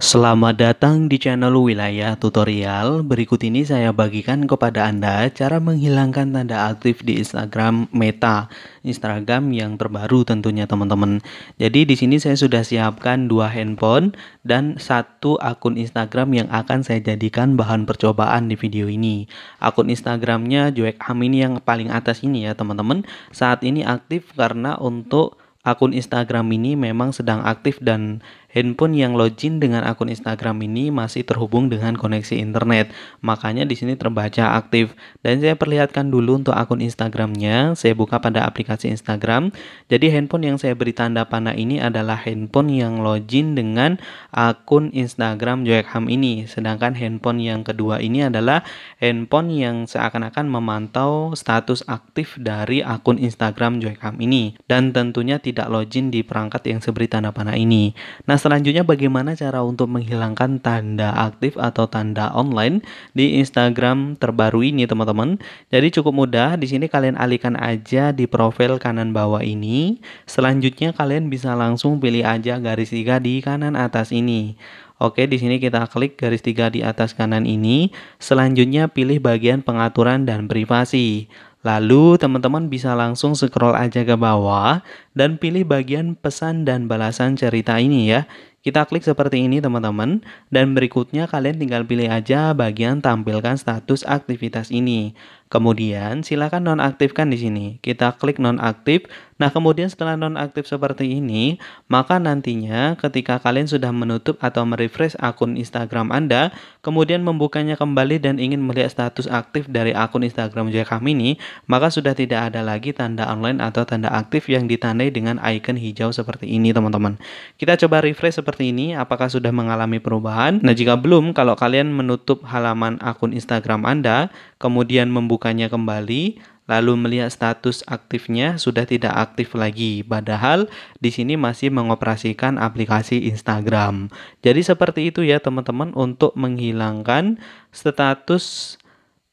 Selamat datang di channel Wilayah Tutorial. Berikut ini saya bagikan kepada Anda cara menghilangkan tanda aktif di Instagram Meta, Instagram yang terbaru tentunya teman-teman. Jadi di sini saya sudah siapkan 2 handphone dan 1 akun Instagram yang akan saya jadikan bahan percobaan di video ini. Akun Instagramnya Joe Kamin yang paling atas ini ya teman-teman. Saat ini aktif karena untuk akun Instagram ini memang sedang aktif dan handphone yang login dengan akun Instagram ini masih terhubung dengan koneksi internet. Makanya di sini terbaca aktif. Dan saya perlihatkan dulu untuk akun Instagramnya. Saya buka pada aplikasi Instagram. Jadi handphone yang saya beri tanda panah ini adalah handphone yang login dengan akun Instagram JkM ini. Sedangkan handphone yang kedua ini adalah handphone yang seakan-akan memantau status aktif dari akun Instagram JkM ini. Dan tentunya tidak login di perangkat yang seberi tanda panah ini. Nah, selanjutnya bagaimana cara untuk menghilangkan tanda aktif atau tanda online di Instagram terbaru ini, teman-teman? Jadi cukup mudah, di sini kalian alihkan aja di profil kanan bawah ini. Selanjutnya kalian bisa langsung pilih aja garis 3 di kanan atas ini. Oke, di sini kita klik garis 3 di atas kanan ini. Selanjutnya pilih bagian pengaturan dan privasi. Lalu teman-teman bisa langsung scroll aja ke bawah dan pilih bagian pesan dan balasan cerita ini ya. Kita klik seperti ini teman-teman, dan berikutnya kalian tinggal pilih aja bagian tampilkan status aktivitas ini. Kemudian silakan nonaktifkan di sini. Kita klik nonaktif. Nah, kemudian setelah nonaktif seperti ini, maka nantinya ketika kalian sudah menutup atau merefresh akun Instagram Anda, kemudian membukanya kembali dan ingin melihat status aktif dari akun Instagram JkM ini, maka sudah tidak ada lagi tanda online atau tanda aktif yang ditandai dengan icon hijau seperti ini teman-teman. Kita coba refresh seperti ini, apakah sudah mengalami perubahan? Nah, jika belum, kalau kalian menutup halaman akun Instagram Anda, kemudian membukanya kembali, lalu melihat status aktifnya, sudah tidak aktif lagi. Padahal di sini masih mengoperasikan aplikasi Instagram. Jadi seperti itu ya teman-teman untuk menghilangkan status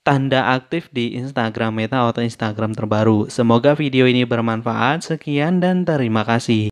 tanda aktif di Instagram Meta atau Instagram terbaru. Semoga video ini bermanfaat. Sekian dan terima kasih.